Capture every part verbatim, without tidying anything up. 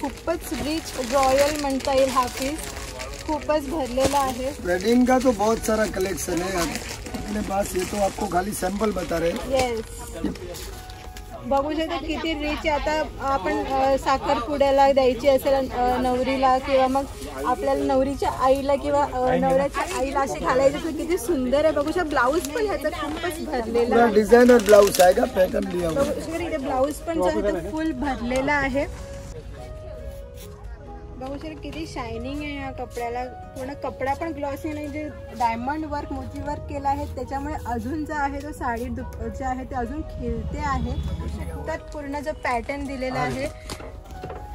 खूपच rich royal म्हणता येईल हा पीस, खूपच भरलेला आहे। थ्रेडिंग का तो बहुत सारा कलेक्शन है अपने पास, ये तो आपको खाली सैंपल बता रहे हैं। यस बघू शकता किती रिच। आता आपण साखरपुड्याला द्यायची असेल नवरीला किंवा मग आपल्याला नवरीच्या आईला किंवा नवऱ्याच्या आईला असे घालायचे तर किती सुंदर आहे। बघू शकता ब्लाऊज पण ह्याचा खूपच भरलेला आहे, डिझायनर ब्लाऊज आहे का पॅटर्न लिया हुआ है। इथे ब्लाऊज पण जो आहे तो फुल भरलेला आहे। बघू शकता किती शायनिंग आहे या कपड्याला, पूर्ण कपडा पण ग्लॉसी नाही, जे डायमंड वर्क मोती वर्क केला आहे त्याच्यामुळे अजून जो आहे तो साडी जे आहे ते अजून खिळते आहे। त्यात पूर्ण जो पॅटर्न दिलेला आहे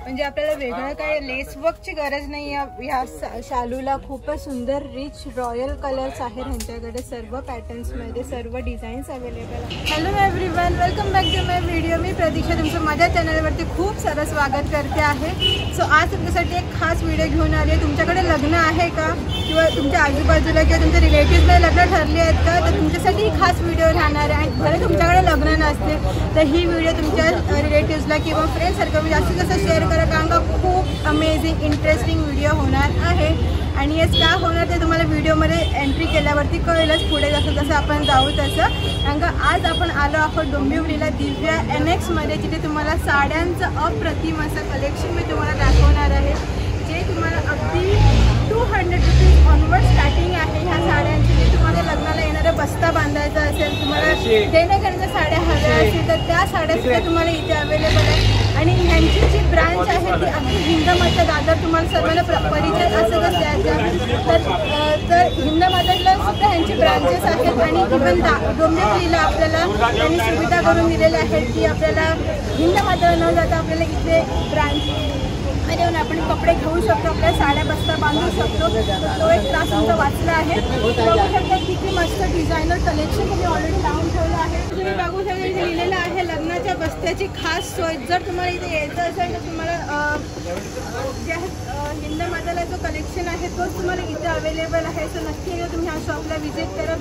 म्हणजे आपल्याला वेगळं काय लेस वर्कची गरज नाही या शालूला। खूपच सुंदर रिच रॉयल कलर्स आहेत त्यांच्याकडे, सर्व पॅटर्न्समध्ये सर्व डिझाईन्स अवेलेबल आहेत। Hello everyone, welcome back to my video, मी प्रतीक्षा तुमचं माझ्या चॅनलवरती खूप सारं स्वागत करते आहे। सो आज तुमच्यासाठी एक खास व्हिडिओ घेऊन आली आहे। तुमच्याकडे लग्न आहे का किंवा तुमच्या आजूबाजूला किंवा तुमच्या रिलेटिव्हमध्ये लग्न ठरली आहेत का, तर तुमच्यासाठी ही खास व्हिडिओ राहणार आहे। भले तुमच्याकडे लग्न नसते तर ही व्हिडिओ तुमच्या रिलेटिव्हजला किंवा फ्रेंड्ससारखं जास्तीत जास्त शेअर कारण का खूप अमेझिंग इंटरेस्टिंग व्हिडिओ होणार आहे। आणि यास काय होणार ते तुम्हाला व्हिडिओमध्ये एंट्री केल्यावरती कळेलच, पुढे जसं जसं आपण जाऊ तसं। कारण का आज आपण आलो आहोत डोंबिवलीला दिव्या एन एक्समध्ये, जिथे तुम्हाला साड्यांचं अप्रतिम असं कलेक्शन मी तुम्हाला दाखवणार आहे, जे तुम्हाला अगदी two hundred rupees onward starting आहे ह्या साड्यांची। जे तुम्हाला लग्नाला येणारा बस्ता बांधायचा असेल, तुम्हाला देण्याकरता साड्या हव्या असतील तर त्या साड्यासुद्धा तुम्हाला इथे अवेलेबल आहे। आणि ह्यांची जी ब्रांच आहे ती अगदी हिंदमाता दादर, तुम्हाला सर्वांना परिचय असतच त्याचा, तर हिंदमाताला सुद्धा ह्यांची ब्रांचेस आहेत। आणि इव्हन दा डोंबिवलीला आपल्याला त्यांनी सुविधा करून दिलेल्या आहेत की आपल्याला हिंदमाताला न जाता आपल्याला इथे ब्रांचमध्ये येऊन आपण कपडे घेऊ शकतो, आपल्या साड्या बस्ता बांधू शकतो। तो एक त्रास तुमचा वाचला आहे। बघू शकता किती मस्त डिझायनर कलेक्शन तुम्ही ऑलरेडी लावून ठेवलं आहे। तुम्ही बघू शकता इथे लिहिलेलं आहे लग्नाच्या बस्त्याची खास सोय। जर तुम्हाला इथे यायचं असेल तर तुम्हाला ज्या हिंदमाताला जो कलेक्शन आहे तोच तुम्हाला इथे अवेलेबल आहे। सो नक्की एकदा तुम्ही ह्या शॉपला व्हिजिट करा।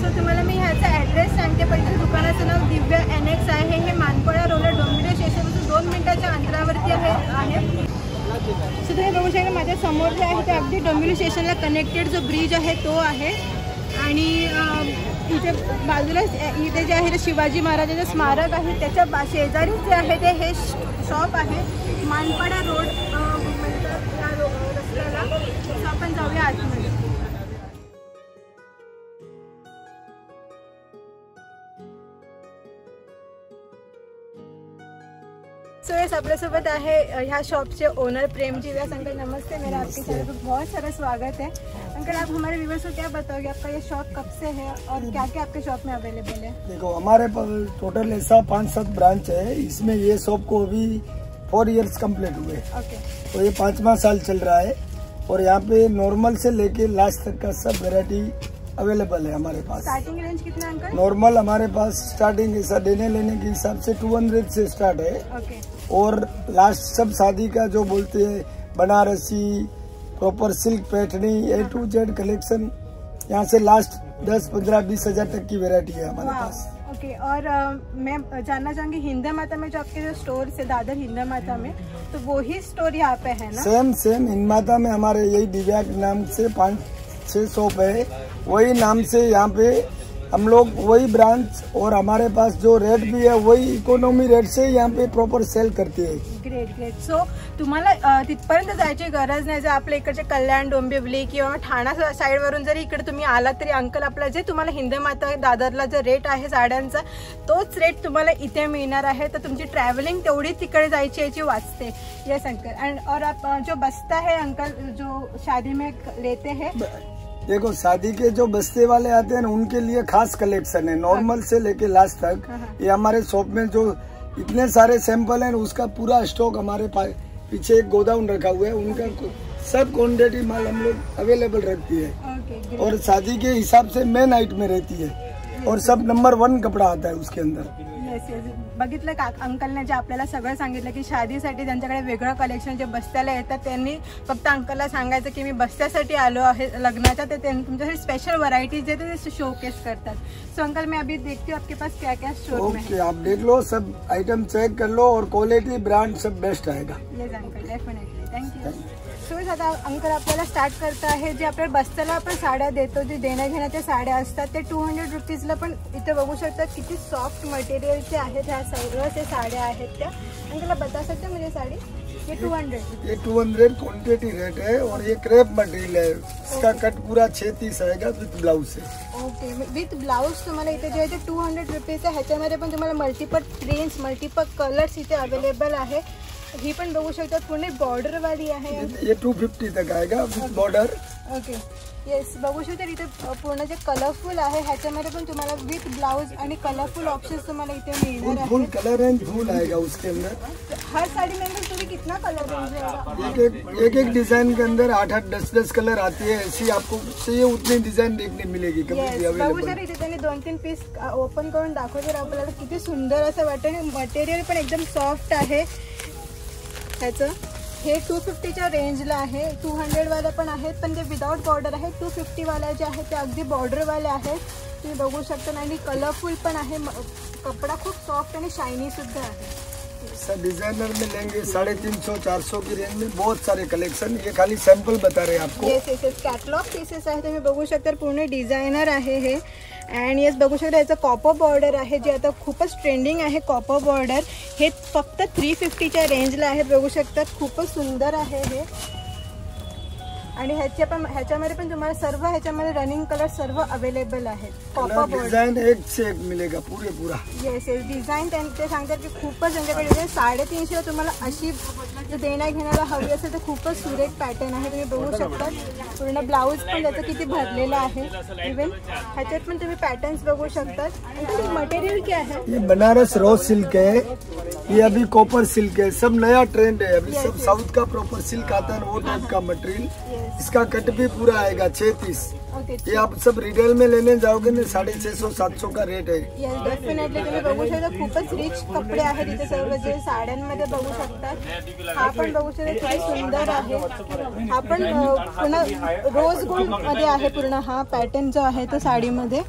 सो तुम्हाला मी ह्याचा ॲड्रेस सांगते पहिले। दुकानाचं नाव दिव्या एन एक्स आहे, हे मानपडा रोडला डोंबिवली स्टेशनपासून दोन मिनिटाच्या अंतरावरती आहे। सो तुम्ही बघू शकता माझ्या समोर जे आहे ते अगदी डोंबिवली स्टेशनला कनेक्टेड जो ब्रिज आहे तो आहे। आणि इथे बाजूला इथे जे आहे ते शिवाजी महाराजांचं स्मारक आहे, त्याच्या बा शेजारीच जे आहे ते हे शॉप आहे मानपाडा रोड रस्त्याला। सो आपण जाऊया आतमध्ये। सो so, yes, आपल्यासोबत आहे ह्या शॉपचे ओनर प्रेमजी व्यास अंकल। नमस्ते, मेरा आपके चैनल पर बहुत सारा स्वागत है। अंकल आप हमारे व्यूअर्स को क्या बताओगे, आपका ये शॉप कब से है और क्या क्या आपके शॉप में अवेलेबल है? देखो हमारे टोटल ऐसा पाँच सात ब्रांच है, इसमें ये शॉप को अभी फोर इयर्स कम्प्लीट हुए। ओके, तो ये पाँचवा साल चल रहा है और यहाँ पे नॉर्मल से लेके लास्ट तक का सब वेरायटी अवेलेबल है हमारे पास। स्टार्टिंग रेंज कितना अंकल? नॉर्मल हमारे पास स्टार्टिंग ऐसा देने लेने के हिसाब से टू हंड्रेड से स्टार्ट है। ओके, और लास्ट सब शादी का जो बोलते हैं Banarasi proper silk Paithani A to Z collection, यहाँ से लास्ट दस पंद्रह बीस हजार तक की वेरायटी है हमारे पास। ओके, और uh, मैं जानना चाहूँगी हिंदमाता में जो आपके जो स्टोर से दादर हिंदमाता में, तो वो ही स्टोर यहाँ पे है ना? सेम सेम हिंदमाता में हमारे यही दिव्या नाम से पाँच छः शॉप है, वही नाम से यहाँ पे हम लोग वही ब्रांच, और हमारे पास जो रेट भी है वही इकोनॉमी रेट से यहाँ पे प्रॉपर सेल करती है। Great great. सो so, तुम्हाला तिथपर्यंत जायची गरज नाही, जर आपल्या इकडचे कल्याण डोंबिवली किंवा ठाणा साईडवरून जरी इकडे तुम्ही आलात तरी अंकल आपला जे तुम्हाला हिंदमाता दादरला जो रेट आहे साड्यांचा तोच रेट तुम्हाला इथे मिळणार आहे। तर तुमची ट्रॅव्हलिंग तेवढी तिकडे जायची याची वाचते। येस अंकल, अँड और आप जो बस्ता है अंकल जो शादी में लेते हैं, देखो शादी के जो बस्ते वाले आते हैं उनके लिए खास कलेक्शन है। नॉर्मल से लेके लास्ट तक ये हमारे शॉप में जो इतने सारे सैंपल हैं उसका पूरा स्टॉक हमारे पास पीछे एक गोदाम रखा हुआ है, उनका सब क्वान्टिटी माल हम लोग अवेलेबल रखती है और शादी के हिसाब से मेन आइट में रहती है और सब नंबर वन कपड़ा आता है उसके अंदर। यस बघितलं का अंकलने जे आपल्याला सगळं सांगितलं की शादीसाठी त्यांच्याकडे वेगळं कलेक्शन जे बस्त्याला येतात त्यांनी फक्त अंकलला सांगायचं की मी बस्त्यासाठी आलो आहे लग्नाचा, तर तुमच्यासाठी स्पेशल व्हरायटीज जे ते शोकेस करतात। सो अंकल मैं अभी देखती हूँ आपके पास क्या क्या स्टोर में है, आप देख लो, सब आइटम चेक कर लो और क्वालिटी ब्रांड सब बेस्ट आएगा। Yes uncle definitely, thank you. So आता अंकल आपल्याला स्टार्ट करता आहे जे आपल्या बस्त्याला आपण साड्या देतो जे देण्या घेण्याच्या साड्या असतात ते टू हंड्रेड रुपीजला, पण इथे बघू शकतात किती सॉफ्ट मटेरियलचे आहेत ह्या सर्व ते साड्या आहेत त्या। अंकलला बता सकते मुझे साड़ी ये टू हंड्रेड ये टू हंड्रेड क्वान्टिटी रेट है और ये क्रेप मटेरियल है, इसका कट पूरा छः तीस आएगा विथ ब्लाउज से। ओके विथ ब्लाउज तुम्हाला इथे जे आहे ते टू हंड्रेड रुपीज आहे, ह्याच्यामध्ये पण तुम्हाला मल्टीपल प्रिंट्स मल्टीपल कलर्स इथे अवेलेबल आहे। ही पण बघू शकता पूर्ण बॉर्डर वाली आहे, ये टू फिफ्टी तक आएगा विथ बॉर्डर। ओके येस बघू शकता इथे पूर्ण जे कलरफुल आहे ह्याच्यामध्ये पण तुम्हाला विथ ब्लाउज आणि कलरफुल ऑप्शन्स तुम्हाला इथे मिळणार आहे, फुल कलर रेंज फुल आएगा उसके अंदर। हर साड़ी में तुम्हें कितना कलर रेंज है? एक एक डिजाइन के अंदर आठ आठ दस दस कलर आती है, ऐसी आपको चाहिए उतनी डिजाइन देखने मिलेगी कभी भी अवेलेबल। बघू शकता इथे त्यांनी दोन तीन पीस ओपन करून दाखवले आपल्याला, किती सुंदर असं वाटतं, मटेरियल पण एकदम सॉफ्ट आहे ह्याचं। हे टू फिफ्टीच्या रेंजला आहे, टू हंड्रेडवाल्या पण आहेत पण ते विदाउट बॉर्डर आहे, टू फिफ्टीवाल्या जे आहेत ते अगदी बॉर्डरवाल्या आहेत तुम्ही बघू शकता, आणि कलरफुल पण आहे, कपडा खूप सॉफ्ट आणि शायनी सुद्धा आहे। सर डिजाइनर में लेंगे साढ़े तीन सौ चार सौ की रेंज में बहुत सारे कलेक्शन, ये खाली सैम्पल बता रहे हैं आपको। Yes yes yes catalogue pieces आहे तुम्ही बघू शकता, पूर्ण डिझायनर आहे हे। अँड येस बघू शकता याचं कॉपर बॉर्डर आहे जे आता खूपच ट्रेंडिंग आहे कॉपर बॉर्डर, हे फक्त थ्री फिफ्टीच्या रेंजला आहे बघू शकतात, खूपच सुंदर आहे हे। आणि ह्याच्या पण ह्याच्यामध्ये पण तुम्हाला सर्व ह्याच्यामध्ये रनिंग कलर सर्व अवेलेबल आहेत, कॉपर बॉर्डर डिझाइन एक से एक मिलेगा पूरे पूरा। येस येस डिझाइन त्यांचे सांगतात की खूपच त्यांच्याकडे साडेतीनशे तुम्हाला अशी देण्या घेण्याला हवी असेल तर खूपच सुरेख पॅटर्न आहे तुम्ही बघू शकता, पूर्ण ब्लाऊज पण त्याचं किती भरलेला आहे, इव्हन ह्याच्यात पण तुम्ही पॅटर्न्स बघू शकतात। आणि मटेरियल क्या है? ये बनारस रॉ सिल्क है, ये अभी कॉपर सिल्क है, सब नया ट्रेंड है अभी, सब साउथ का प्रॉपर सिल्क आता है वो टाइप का मटेरियल, इसका कट भी पूरा आएगा छः तीस। ये आप सब रिटेल में लेने जाओगे ना साढ़े छः सौ सात सौ का रेट है। यस डेफिनेटली तुम्ही बघू शकता खूपच रिच कपडे आहेत इथे सर्व जे साड्यांमध्ये बघू शकता, हा पण बघू शकता किती सुंदर आहे, हा पण पूर्ण रोज गोल्ड मध्ये आहे पूर्ण हा पॅटर्न जो आहे तो साडीमध्ये।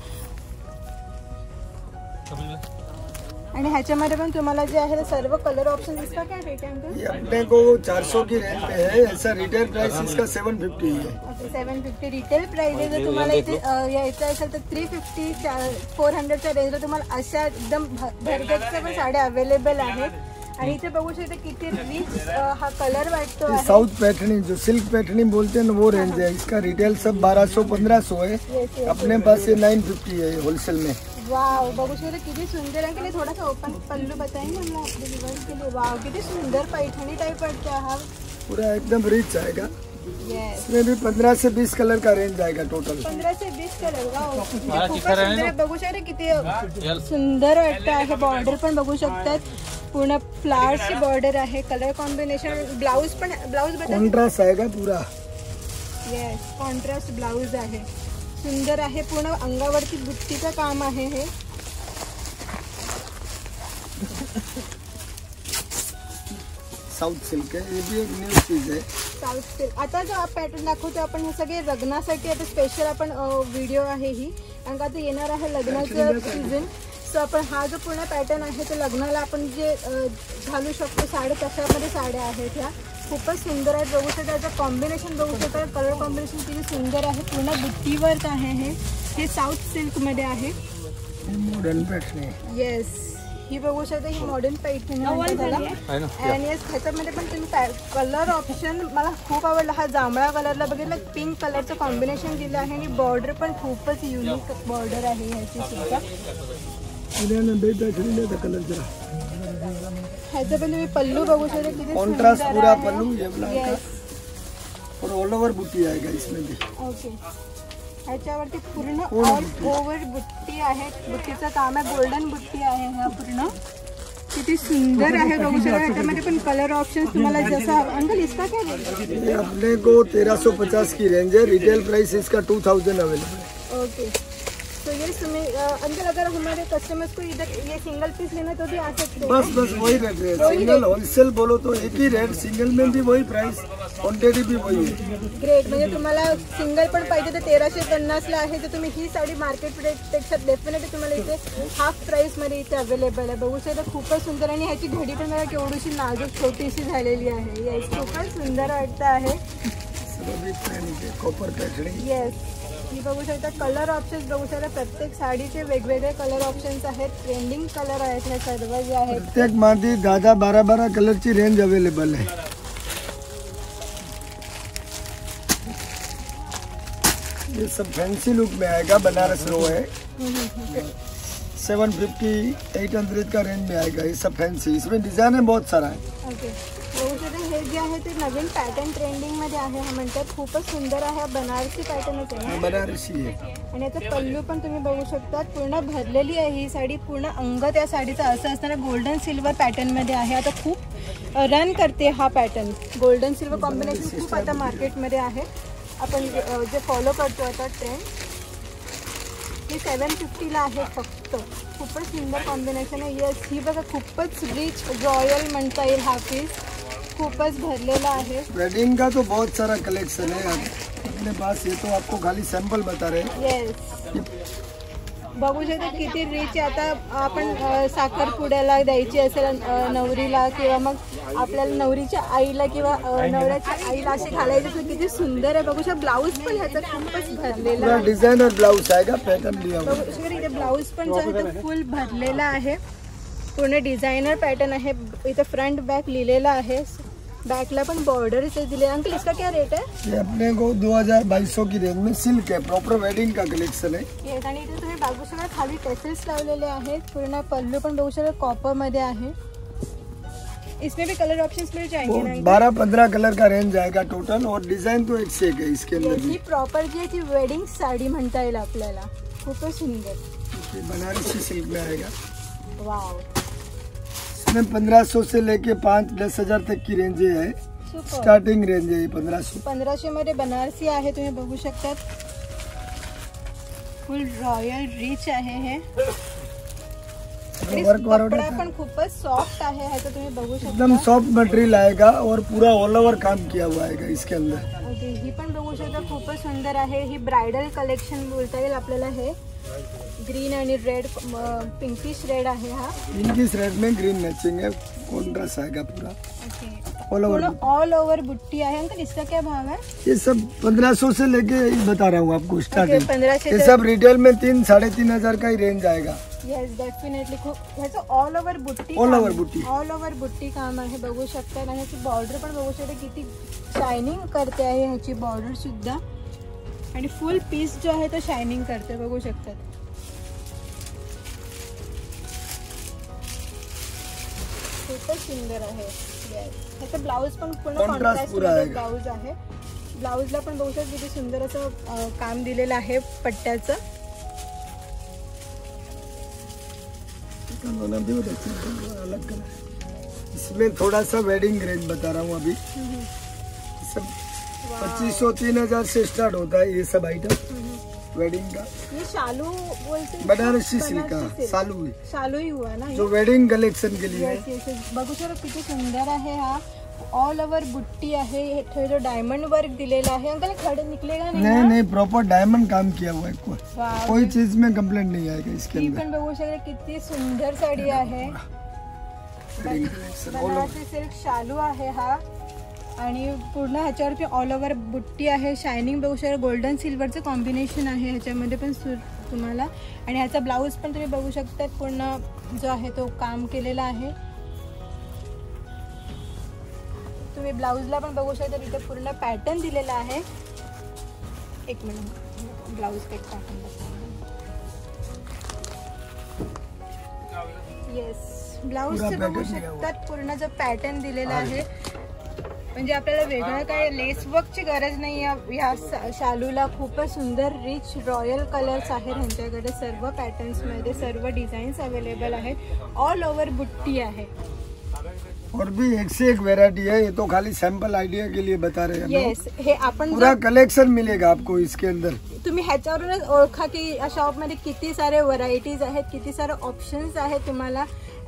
आणि ह्याच्यामध्ये पण तुम्हाला जे आहे सर्व कलर ऑप्शन इसका क्या रेट है अंकल? अपने को चार सौ की रेंज पे है, ऐसा रिटेल प्राइस इसका सात सौ पचास है। ओके सात सौ पचास रिटेल प्राइस आहे, तुम्हाला इथे यायचं असेल तर तीनशे पन्नास चार सौ च्या रेंजला तुम्हाला अशा एकदम भरगच्च पण साड्या अवेलेबल आहेत। आणि इथे बघू शकता किती रिच हा कलर वाटतो आहे, साउथ पैठणी जो सिल्क पैठणी बोलते हैं वो रेंज है, इसका रिटेल सब बारह सौ पंद्रह सौ है, अपने पास ये नौ सौ पचास है होलसेल में। वाव बघू शकता किती सुंदर आहे, की थोडासा ओपन पल्लू बताएंगे हम आपको डिलीवर के लिए। वाव किती सुंदर पैठणी टाइप पड़ता है, पूरा एकदम रिच आएगा। Yes. इसमें भी पंद्रह से बीस कलर का रेंज आएगा टोटल, पंद्रह से बीस कलर का। बघू शकता किती सुंदर वाटतं आहे, बॉर्डर पण बघू शकतात पूर्ण फ्लावर्सची बॉर्डर आहे, कलर कॉम्बिनेशन, ब्लाउज पण ब्लाउज कॉन्ट्रास्ट आएगा पूरा। येस कॉन्ट्रास्ट ब्लाउज आहे, सुंदर आहे, पूर्ण अंगावरती बुट्टीचं काम आहे हे। साउथ सिल्क आहे, हे भी एक न्यू चीज आहे साउथ सिल्क। आता जो आप पॅटर्न दाखवतो आपण हे सगळे लग्नासाठी आता स्पेशल आपण व्हिडिओ आहे ही, कारण आता येणार आहे लग्नाचं सीझन, सो आपण हा जो पूर्ण पॅटर्न आहे ते लग्नाला आपण जे घालू शकतो साडे तशामध्ये साड्या आहेत ह्या खूपच सुंदर आहेत बघू शकता, त्याचं कॉम्बिनेशन बघू शकता कलर कॉम्बिनेशन किती सुंदर आहे, पूर्ण बुट्टीवर आहे हे, हे साऊथ सिल्कमध्ये आहे मॉडर्न पॅटर्न। येस ही बघू शकता ही मॉडर्न पॅटर्न आहे, आणि येस ह्याच्यामध्ये पण तुम्ही कलर ऑप्शन मला खूप आवडला हा जांभळा कलरला, बघितला पिंक कलरचं कॉम्बिनेशन दिलं आहे, आणि बॉर्डर पण खूपच युनिक बॉर्डर आहे ह्याची सुद्धा। ह्याचं पण तुम्ही पल्लू बघू शकता किती कॉन्ट्रास्ट पूरा पल्लू आहे और ऑल ओव्हर बुट्टी आहे गाइस मध्ये। ओके ह्याच्यावरती पूर्ण ऑल ओव्हर बुट्टी आहे, बुट्टीचं काम आहे, गोल्डन बुट्टी आहे ह्या पूर्ण, किती सुंदर आहे बघू शकता। ह्याच्यामध्ये पण कलर ऑप्शन्स तुम्हाला जसा अंकल इसका क्या रेंज? अपने को तेरह सौ पचास की रेंज है, रिटेल प्राइस इसका टू थाउजेंड अवेलेबल। ओके तो ये अंदर अगर हमारे कस्टमर्स को इधर ये सिंगल पीस लेना तो भी आ सकते हैं। बस बस वही रेट है, सिंगल होलसेल बोलो तो एक ही रेट, सिंगल में भी वही प्राइस, क्वांटिटी भी वही है। ग्रेट, म्हणजे तुम्हाला सिंगल पण पाहिजे तर तेराशे पन्नास ला आहे, तर तुम्ही ही साडी मार्केट रेटपेक्षा डेफिनेटली तुम्हाला इथे हाफ प्राइस मध्ये इथे अवेलेबल आहे। बघू शकता खूपच सुंदर, आणि ह्याची घडी पण मला केवढीशी नाजूक छोटीशी झालेली आहे, याची खूपच सुंदर वाटत आहे। कॉपर पैठणी यस, मी बघू शकता कलर ऑप्शन्स बघू शकता, प्रत्येक साडीचे वेगवेगळे कलर ऑप्शन्स आहेत, ट्रेंडिंग कलर आहेत ना सर्व जे आहेत, प्रत्येक मध्ये दादा बारा बारा कलरची रेंज अवेलेबल आहे। ये सब फैंसी लुक में आएगा, बनारस रो है सात सौ पचास आठ सौ का रेंज में आएगा, ये सब फैंसी, इसमें डिजाइन है बहुत सारा है। ओके, हे जे आहे ते नवीन पॅटर्न ट्रेंडिंग मध्ये आहे, हा म्हणतात खूपच सुंदर आहे, बनारसी पॅटर्न आहे, बनारसी आहे, आणि याचा पल्लू पण तुम्ही बघू शकता पूर्ण भरलेली आहे ही साडी, पूर्ण अंग त्या साडीचा असं असताना गोल्डन सिल्वर पॅटर्न मध्ये आहे। आता खूप रन करते हा पॅटर्न, गोल्डन सिल्वर कॉम्बिनेशन खूप आता मार्केटमध्ये आहे, आपण जे फॉलो करतो आता ट्रेंड। ही सेवन फिफ्टीला आहे फक्त, खूपच सुंदर कॉम्बिनेशन आहे। यस, ही बघा खूपच रिच रॉयल म्हणता येईल हा पीस, खूपच भरलेला आहे। वेडिंग का तो बहुत सारा कलेक्शन है अपने पास, ये तो आपको खाली सैंपल बता रहे हैं। यस, बघू शकता किती रिच, आता आपण साखरपुड्याला द्यायची असेल नवरीला, किंवा मग आपल्याला नवरीच्या आईला किंवा नवऱ्याच्या आईला असे घालायचे तर किती सुंदर आहे। बघू शकता ब्लाऊज पण ह्याचा खूपच भरलेला आहे, डिझायनर ब्लाऊज आहे का पॅटर्न लिया, बघू शकता इथे ब्लाऊज पण जो आहे तो फुल भरलेला आहे, पूर्ण डिझायनर पॅटर्न आहे, इथे फ्रंट बॅक लिहिलेला आहे, बैकला पण बॉर्डर इसे दिले। अंकल इसका क्या रेट है? ये अपने को दो हजार बाईस सौ की रेंज में सिल्क है, प्रॉपर वेडिंग का कलेक्शन है। ये आणि इथे तुम्ही बघू शकता खाली टेसेल्स लावलेले आहेत, पूर्ण पल्लू पण बघू शकता कॉपर मध्ये आहे। इसमें भी कलर ऑप्शंस मिल जाएंगे, बारह पंद्रह कलर का रेंज आएगा टोटल, और डिजाइन तो एक से एक है इसके अंदर। ही प्रॉपर जी है ती वेडिंग साड़ी म्हणता येईल आपल्याला, खूप सुंदर बनारसी सिल्क में आएगा। वाव, पंद्रह सौ से लेके पाँच दस हजार तक की रेंज है, स्टार्टिंग रेंज है पंद्रह सौ पंद्रह सौ मध्ये बनारसी आहे, तुम्ही बघू शकता फुल रॉयल रिच आहे हे, कपड़ा पण खूपच सॉफ्ट आहे, हे तो तुम्ही बघू शकता एकदम सॉफ्ट मटेरियल आएगा, और पूरा ऑल ओवर काम किया हुआ है इसके अंदर। ही पण बघू शकता खूपच सुंदर आहे, ही ब्राइडल कलेक्शन बोलता येईल आपल्याला, हे ग्रीन आणि रेड पिंकिश रेड आहे, हा पिंकिश रेड में ग्रीन मैचिंग है, कॉन्ट्रास्ट आएगा पूरा। Okay, all over all over बुट्टी है। अंकल इसका क्या भाव है? ये सब पंद्रह सौ से लेके बता रहा हूँ आपको स्टार्टिंग। okay, ये सब रिटेल में तीन साढ़े तीन हजार का ही रेंज आएगा। यस, डेफिनेटली खूप याचं ऑल ओवर बुट्टी ऑल ओवर बुट्टी ऑल ओवर बुट्टी काम आहे, बघू शकता ना, ह्याची बॉर्डर पण बघू शकता किती शायनिंग करते आहे, ह्याची बॉर्डर सुद्धा, आणि फुल पीस जो आहे तो शायनिंग करते, बघू शकता। खूपच सुंदर आहे, याचा ब्लाउज पण पूर्ण कॉन्ट्रास्ट ब्लाउज आहे, ब्लाउजला पण बघू शकता किती सुंदर असं काम दिलेलं आहे पट्ट्याचं। अलग कलर, इसमें थोड़ा सा वेडिंग रेंज बता रहा हूँ अभी, सब पच्चीस सौ तीन हजार से स्टार्ट होता है ये सब आइटम वेडिंग का। ये शालू बोलते हैं, बनारसी सिल्क का शालू शालू ही हुआ ना, जो वेडिंग कलेक्शन के लिए बघू शकता किती सुंदर है, हा ऑल ओवर बुट्टी है, जो डायमंड वर्क दिलेला है। अंकल खड़े निकलेगा नहीं? नहीं नहीं, प्रॉपर डायमंड काम किया हुआ है, कोई चीज में कंप्लेंट नहीं आएगा इसके अंदर। कितनी सुंदर साड़ी है, बनारसी सिल्क शालू है हा, आणि पूर्ण ह्याच्यावरती ऑल ओवर बुट्टी आहे, शायनिंग बघू शकता, गोल्डन सिल्वरचं कॉम्बिनेशन आहे ह्याच्यामध्ये पण तुम्हाला, आणि ह्याचा ब्लाउज पण तुम्ही बघू शकता पूर्ण जो आहे तो काम केलेला आहे, तुम्ही ब्लाउजला पण बघू शकता इथे पूर्ण पॅटर्न दिलेला आहे। एक minute, blouse cut pattern. Yes, blouse बघू शकता पूर्ण जो पॅटर्न दिलेला आहे, म्हणजे आपल्याला वेगळं काय लेस वर्कची गरज नाही या शालूला। खूपच सुंदर रिच रॉयल कलर्स आहेत ह्यांच्याकडे, सर्व पॅटर्न्समध्ये सर्व डिझाईन्स अवेलेबल आहेत, ऑल ओव्हर बुट्टी आहे। और भी एक से एक वेरायटी है, ये तो खाली सैंपल आइडिया के लिए बता रहे हैं। yes, हे आपण पूरा कलेक्शन मिलेगा आपको इसके अंदर। तुम्ही ह्याच्यावरूनच ओळखा की शॉप मध्ये किती सारे व्हरायटीज आहेत, किती सारे ऑप्शन्स आहेत तुम्हाला।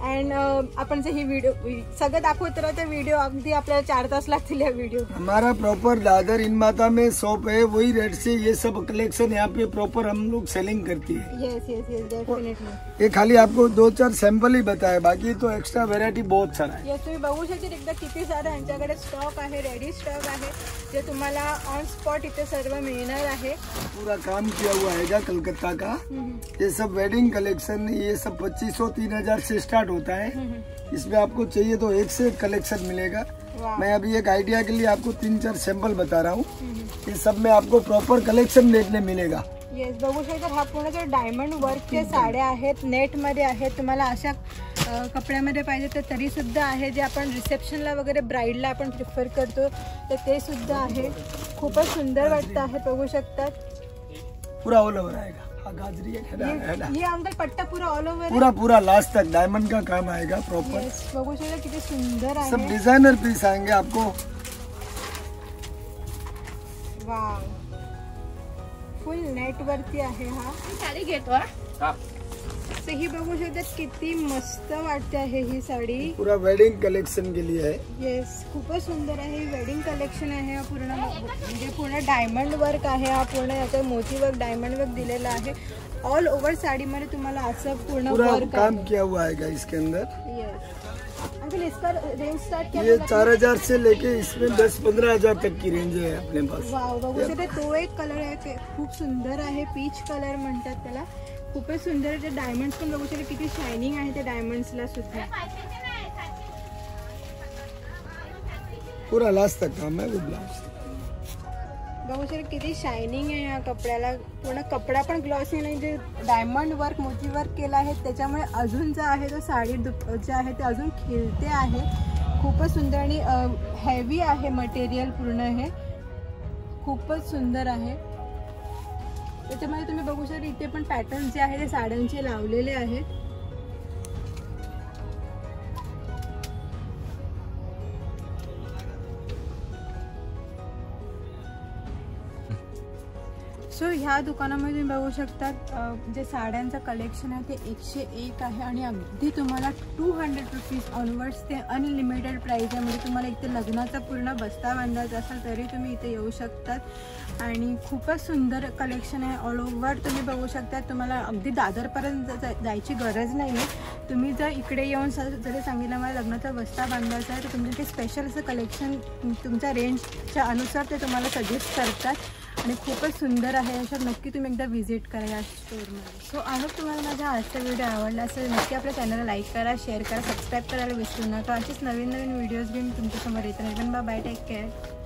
अँड आपण जे ही व्हिडिओ सगळं दाखवत राहते व्हिडिओ, अगदी आपल्याला चार तास लागतील या व्हिडिओ। हमारा प्रॉपर दादर हिंदमाता में शॉप है, वही रेट से ये सब कलेक्शन यहाँ पे प्रॉपर हम लोग सेलिंग करती है। Yes yes yes definitely. ये खाली आपको दो चार सैंपल ही बताया, बाकी तो एक्स्ट्रा व्हेरायटी बहुत सारा है। यस, तुम्ही बघू शकता एकदा किती सारा यांच्याकडे स्टॉक आहे, रेडी स्टॉक आहे, जे तुम्हाला ऑन स्पॉट इथे सर्व मिळणार आहे। पूरा काम किया हुआ है कलकत्ता का। ये सब वेडिंग कलेक्शन, ये सब पच्चीस सौ तीन हजार से स्टार्ट होता है। इसमें आपको चाहिए तो एक से एक कलेक्शन मिलेगा। मैं अभी एक आइडिया के लिए आपको तीन चार सैंपल बता रहा हूँ, ये सब में आपको प्रॉपर कलेक्शन देखने मिलेगा। यस, बघू शकता हा पूर्ण जो डायमंड वर्क के साड्या आहेत, नेट मध्ये आहेत, तुम्हाला अशा कपड्यामध्ये पाहिजे तर तरी सुद्धा आहे, जे आपण रिसेप्शनला वगैरे ब्राईडला आपण प्रिफर करतो तर ते सुद्धा आहे। खूपच सुंदर वाटत आहे, बघू शकतात पूरा ऑल ओवर आएगा। गाजरी है, है, है, है ये अंदर पट्टा पूरा ऑल ओवर, पूरा पूरा लास्ट तक डायमंड का काम आएगा प्रॉपर। yes, कितने सुंदर आए, सब डिजाइनर पीस आएंगे आपको। वाव, फुल नेट वरती आहे हा साडी। घेतो तो ही बघू शकता किती मस्त वाटते आहे ही साडी, पूरा वेडिंग कलेक्शन के लिए है। यस, खूप सुंदर आहे, वेडिंग कलेक्शन आहे हा पूर्ण, म्हणजे पूर्ण डायमंड वर्क आहे हा पूर्ण, याचा मोती वर्क डायमंड वर्क दिलेला आहे। ऑल ओवर साड़ी मध्ये तुम्हाला असं पूर्ण वर्क काम किया हुआ है गाइस इसके अंदर। यस अंकल, इसका रेंज स्टार्ट क्या है? ये चार हजार से लेके इसमें दस पंद्रह हजार तक की रेंज है अपने पास। वाव, बघू शकता तो एक कलर आहे खूप सुंदर आहे, पीच कलर म्हणतात त्याला, खूब सुंदर। जो डायमंड्स पण बघू शकता किती शाइनिंग है डायमंड्सला सुद्धा, पूरा लास्ट तक काम है। बघू शकता किती शाइनिंग है या कपड्याला, पूर्ण कपड़ा पण ग्लॉसी नाही, जे डायमंड वर्क मोती वर्क केला आहे त्याच्यामुळे अजून जो आहे तो साडी जे आहे ते अजून खिलते आहे, खूब सुंदर आणि हेवी है मटेरियल पूर्ण, है खूब सुंदर है। त्याच्यामध्ये तुम्ही बघू शकता इथे पण पॅटर्न जे आहे ते साड्यांचे लावलेले आहेत। सो so, ह्या दुकानामध्ये तुम्ही बघू शकता जे साड्यांचं कलेक्शन आहे ते एकशे एक आहे आणि अगदी तुम्हाला टू हंड्रेड रुपीज ऑनवर्ड्स ते अनलिमिटेड प्राईज आहे, म्हणजे तुम्हाला इथे लग्नाचा पूर्ण बस्ता बांधायचा असेल तरी तुम्ही इथे येऊ शकतात। आणि खूपच सुंदर कलेक्शन आहे ऑल ओव्हर, तुम्ही बघू शकता तुम्हाला अगदी दादरपर्यंत जायची गरज नाही आहे, तुम्ही जर इकडे येऊन जरी सांगितलं मला लग्नाचा बस्ता बांधायचा आहे तर तुम्ही ते स्पेशल असं कलेक्शन तुमच्या रेंजच्या अनुसार ते तुम्हाला सजेस्ट करतात आणि खूपच सुंदर आहे। अशा नक्की तुम्ही एकदा व्हिजिट करा या स्टोरमध्ये। सो आय होप तुम्हाला माझा आजचा व्हिडिओ आवडला असेल, नक्की आपल्या चॅनलला लाईक करा, शेअर करा, सबस्क्राईब करायला विसरू नका। असेच नवीन नवीन व्हिडिओज घेऊन तुमच्यासमोर येत राहीन। Bye bye, take care.